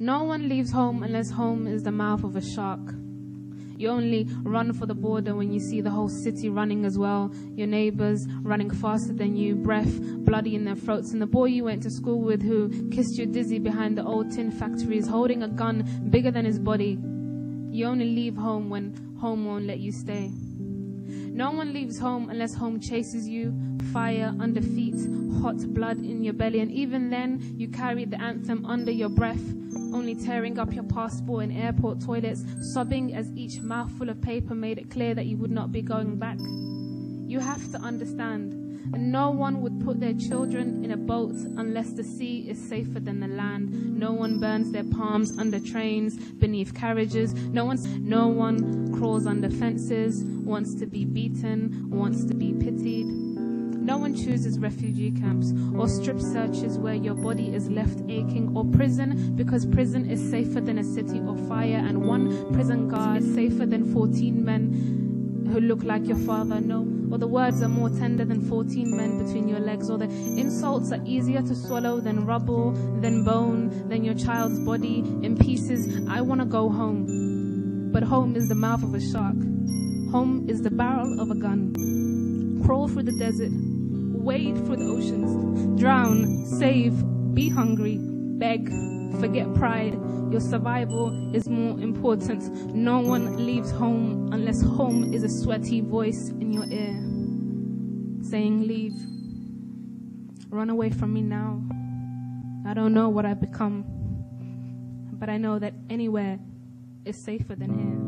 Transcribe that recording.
No one leaves home unless home is the mouth of a shark. You only run for the border when you see the whole city running as well, your neighbors running faster than you, breath bloody in their throats, and the boy you went to school with who kissed you dizzy behind the old tin factories, holding a gun bigger than his body. You only leave home when home won't let you stay. No one leaves home unless home chases you, fire under feet, hot blood in your belly, and even then you carry the anthem under your breath, only tearing up your passport in airport toilets, sobbing as each mouthful of paper made it clear that you would not be going back. You have to understand, and no one would put their children in a boat unless the sea is safer than the land. No one burns their palms under trains, beneath carriages. No one crawls under fences, wants to be beaten, wants to be pitied. No one chooses refugee camps or strip searches where your body is left aching, or prison, because prison is safer than a city or fire, and one prison guard is safer than 14 men who look like your father. No, or the words are more tender than 14 men between your legs, or the insults are easier to swallow than rubble, than bone, than your child's body in pieces. I want to go home, but home is the mouth of a shark. Home is the barrel of a gun. Crawl through the desert, wade through the oceans, drown, save, be hungry, beg, forget pride. Your survival is more important. No one leaves home unless home is a sweaty voice in your ear saying, leave. Run away from me now. I don't know what I've become, but I know that anywhere is safer than here.